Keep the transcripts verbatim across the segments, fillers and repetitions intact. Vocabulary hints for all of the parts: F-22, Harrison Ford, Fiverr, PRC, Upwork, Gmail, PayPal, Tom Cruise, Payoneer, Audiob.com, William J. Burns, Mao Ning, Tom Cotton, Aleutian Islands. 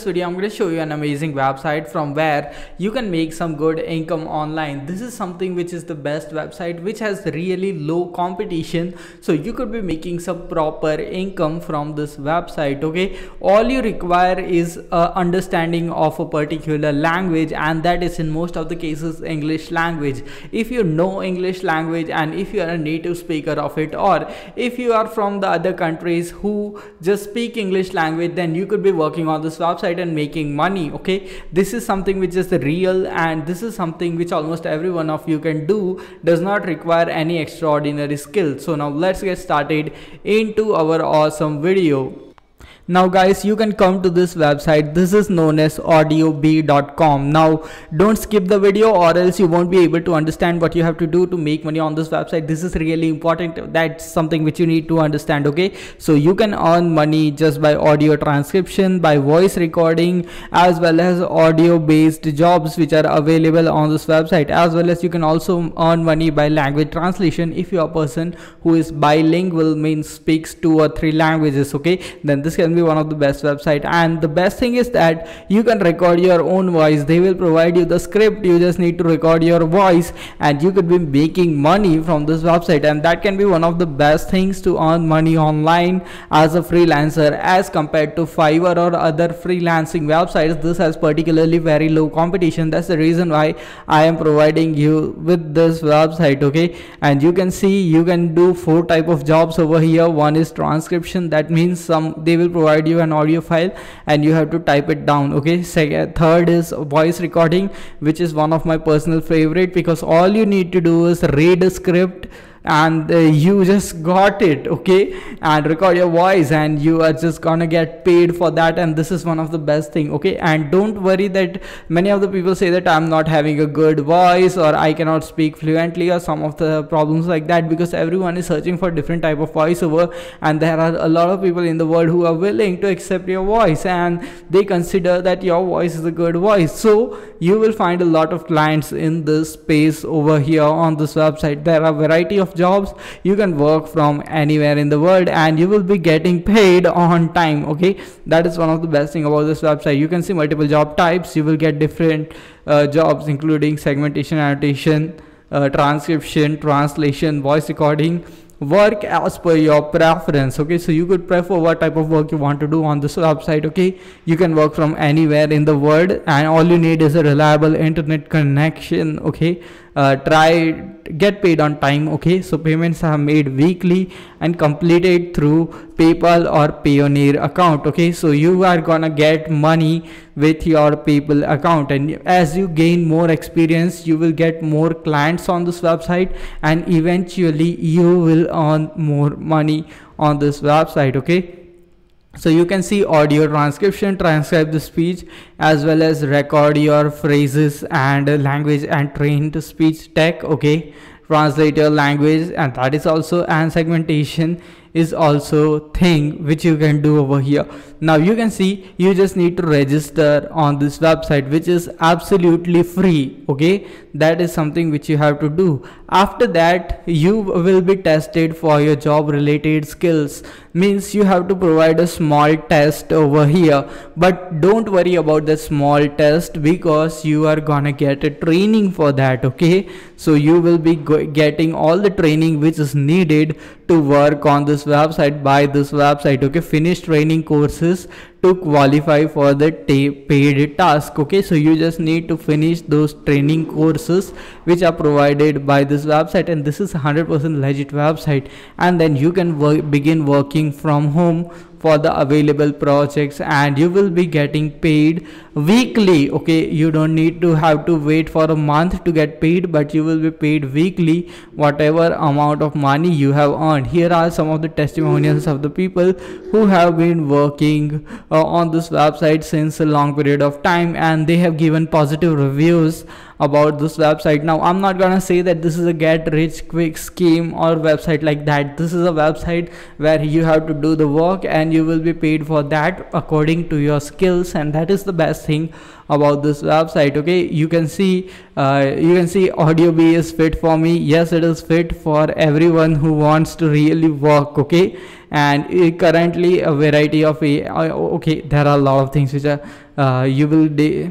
this video I'm going to show you an amazing website from where you can make some good income online. This is something which is the best website which has really low competition, so you could be making some proper income from this website. Okay, all you require is a understanding of a particular language, and that is in most of the cases English language. If you know English language and if you are a native speaker of it, or if you are from the other countries who just speak English language, then you could be working on this website and making money. Okay, this is something which is real, and this is something which almost every one of you can do, does not require any extraordinary skill. So now let's get started into our awesome video. Now guys, you can come to this website. This is known as Audiob dot com. Now don't skip the video or else you won't be able to understand what you have to do to make money on this website. This is really important. That's something which you need to understand. Okay, so you can earn money just by audio transcription, by voice recording, as well as audio based jobs which are available on this website, as well as you can also earn money by language translation. If you are a person who is bilingual, means speaks two or three languages, okay, then this can be one of the best website. And the best thing is that you can record your own voice. They will provide you the script, you just need to record your voice, and you could be making money from this website. And that can be one of the best things to earn money online as a freelancer as compared to Fiverr or other freelancing websites. This has particularly very low competition. That's the reason why I am providing you with this website. Okay, and you can see you can do four type of jobs over here. One is transcription, that means some they will provide you an audio file and you have to type it down. Okay, second, third is voice recording, which is one of my personal favorite, because all you need to do is read a script and uh, you just got it. Okay, and record your voice and you are just gonna get paid for that. And this is one of the best thing. Okay, and don't worry that many of the people say that I'm not having a good voice or I cannot speak fluently or some of the problems like that, because everyone is searching for different type of voiceover, and there are a lot of people in the world who are willing to accept your voice and they consider that your voice is a good voice. So you will find a lot of clients in this space over here on this website. There are a variety of jobs. You can work from anywhere in the world and you will be getting paid on time. Okay, that is one of the best thing about this website. You can see multiple job types. You will get different uh, jobs including segmentation, annotation, uh, transcription, translation, voice recording, work as per your preference. Okay, so you could prefer what type of work you want to do on this website. Okay, you can work from anywhere in the world and all you need is a reliable internet connection. Okay, uh, try get paid on time. Okay, so payments are made weekly and completed through PayPal or Payoneer account. Okay, so you are gonna get money with your PayPal account, and as you gain more experience you will get more clients on this website and eventually you will earn more money on this website. Okay, so you can see audio transcription, transcribe the speech, as well as record your phrases and language and train to speech tech. Okay, translate your language, and that is also, and segmentation is also thing which you can do over here. Now you can see you just need to register on this website, which is absolutely free. Okay, that is something which you have to do. After that you will be tested for your job related skills, means you have to provide a small test over here, but don't worry about the small test because you are gonna get a training for that. Okay, so you will be getting all the training which is needed to work on this website by this website. Okay, finish training courses to qualify for the paid task. Okay, so you just need to finish those training courses which are provided by this website, and this is one hundred percent legit website. And then you can work, begin working from home for the available projects, and you will be getting paid weekly. Okay, you don't need to have to wait for a month to get paid, but you will be paid weekly whatever amount of money you have earned. Here are some of the testimonials of the people who have been working uh, on this website since a long period of time, and they have given positive reviews about this website. Now I'm not gonna say that this is a get rich quick scheme or website like that. This is a website where you have to do the work and you will be paid for that according to your skills, and that is the best thing about this website. Okay, you can see uh, you can see Audiob is fit for me. Yes, it is fit for everyone who wants to really work. Okay, and uh, currently a variety of uh, okay, there are a lot of things which are uh, you will do.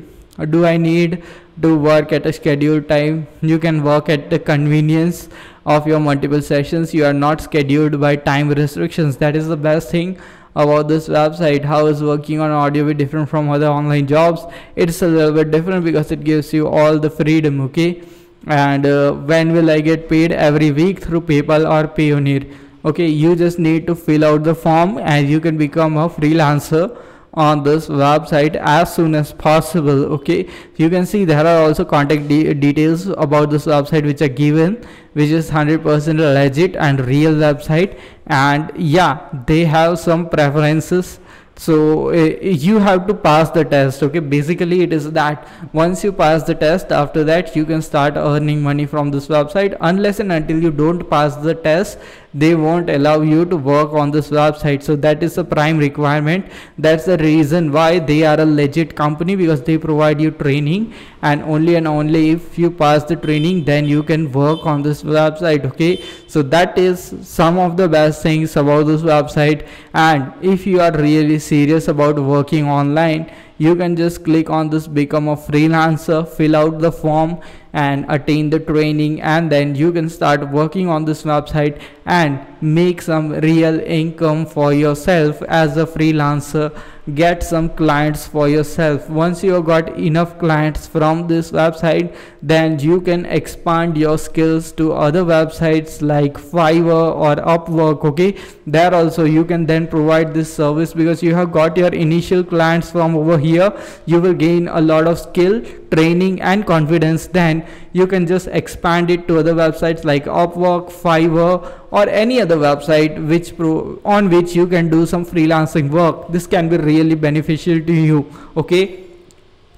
Do I need to work at a scheduled time? You can work at the convenience of your multiple sessions. You are not scheduled by time restrictions. That is the best thing about this website. How is working on Audiob different from other online jobs? It's a little bit different because it gives you all the freedom. Okay, and uh, when will I get paid? Every week through PayPal or Payoneer. Okay, you just need to fill out the form and you can become a freelancer on this website as soon as possible. Okay, you can see there are also contact de details about this website which are given, which is one hundred percent legit and real website. And yeah, they have some preferences, so uh, you have to pass the test. Okay, basically it is that once you pass the test, after that you can start earning money from this website. Unless and until you don't pass the test, they won't allow you to work on this website. So that is the prime requirement. That's the reason why they are a legit company, because they provide you training, and only and only if you pass the training then you can work on this website. Okay, so that is some of the best things about this website. And if you are really serious about working online, you can just click on this become a freelancer, fill out the form and attain the training, and then you can start working on this website and make some real income for yourself as a freelancer. Get some clients for yourself. Once you have got enough clients from this website, then you can expand your skills to other websites like Fiverr or Upwork. Okay, there also you can then provide this service, because you have got your initial clients from over here. You will gain a lot of skill, training and confidence. Then you can just expand it to other websites like Upwork, Fiverr or any other website which pro on which you can do some freelancing work. This can be really beneficial to you. Okay,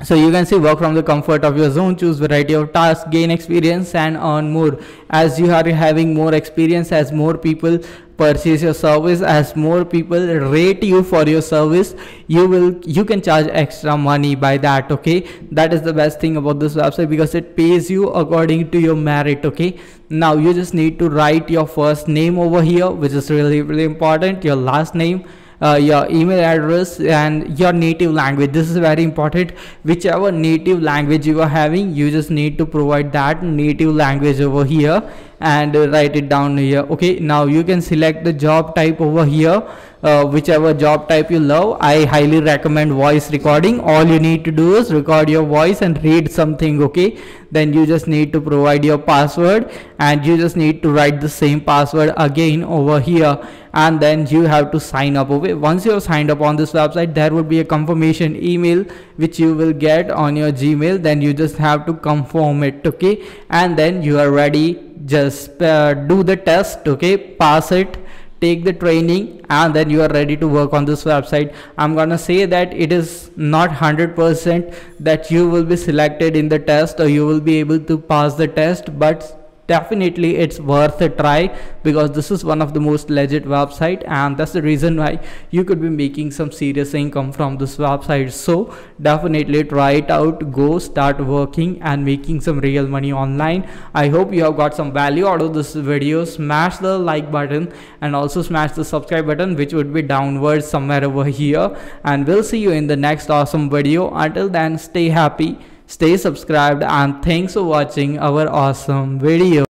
so you can see work from the comfort of your zone, choose variety of tasks, gain experience and earn more. As you are having more experience, as more people purchase your service, as more people rate you for your service, you will you can charge extra money by that. Okay, that is the best thing about this website, because it pays you according to your merit. Okay, now you just need to write your first name over here, which is really really important, your last name, Uh, your email address and your native language. This is very important. Whichever native language you are having, you just need to provide that native language over here and uh, write it down here. Okay, now you can select the job type over here, uh, whichever job type you love. I highly recommend voice recording. All you need to do is record your voice and read something. Okay, then you just need to provide your password and you just need to write the same password again over here, and then you have to sign up. Okay, once you have signed up on this website, there would be a confirmation email which you will get on your Gmail. Then you just have to confirm it. Okay, and then you are ready. Just uh, do the test. Okay, pass it, take the training, and then you are ready to work on this website. I'm gonna say that it is not one hundred percent that you will be selected in the test or you will be able to pass the test, but definitely it's worth a try, because this is one of the most legit website, and that's the reason why you could be making some serious income from this website. So definitely try it out, go start working and making some real money online. I hope you have got some value out of this video. Smash the like button and also smash the subscribe button, which would be downwards somewhere over here, and we'll see you in the next awesome video. Until then, stay happy, stay subscribed, and thanks for watching our awesome video.